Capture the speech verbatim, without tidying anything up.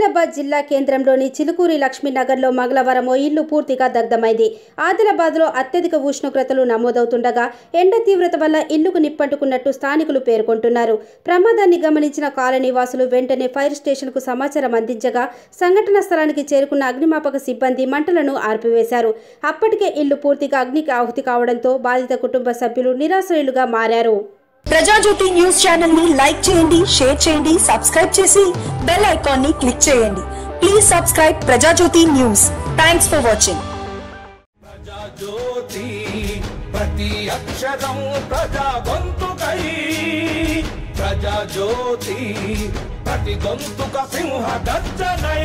ఆదిలాబాద్ జిల్లా కేంద్రంలోని చిలుకూరి లక్ష్మీ నగర్లో మంగళవారం ఓ ఇల్లు పూర్తిగా దగ్ధమైంది. ఆదిలాబాద్లో అత్యధిక ఉష్ణోగ్రతలు నమోదవుతుండగా ఎండ తీవ్రత వల్ల ఇల్లుకు నిప్పంటుకున్నట్టు స్థానికులు పేర్కొంటున్నారు. ప్రమాదాన్ని గమనించిన కాలనీవాసులు వెంటనే ఫైర్ స్టేషన్కు సమాచారం అందించగా సంఘటన స్థలానికి చేరుకున్న అగ్నిమాపక సిబ్బంది మంటలను ఆర్పివేశారు. అప్పటికే ఇల్లు పూర్తిగా అగ్నికి ఆహుతి కావడంతో బాధిత కుటుంబ సభ్యులు నిరాశ్రయులుగా మారారు. ప్రజా జ్యోతి న్యూస్ ఛానల్ ని లైక్ చేయండి, షేర్ చేయండి, సబ్స్క్రైబ్ చేసి బెల్ ఐకాన్ ని క్లిక్ చేయండి. Please subscribe Praja Jyothi news. Thanks for watching. Praja Jyothi ప్రతి అక్షరం ప్రజా గొంతుకై, ప్రజా జ్యోతి ప్రతి గొంతుక సింహ గర్జనై.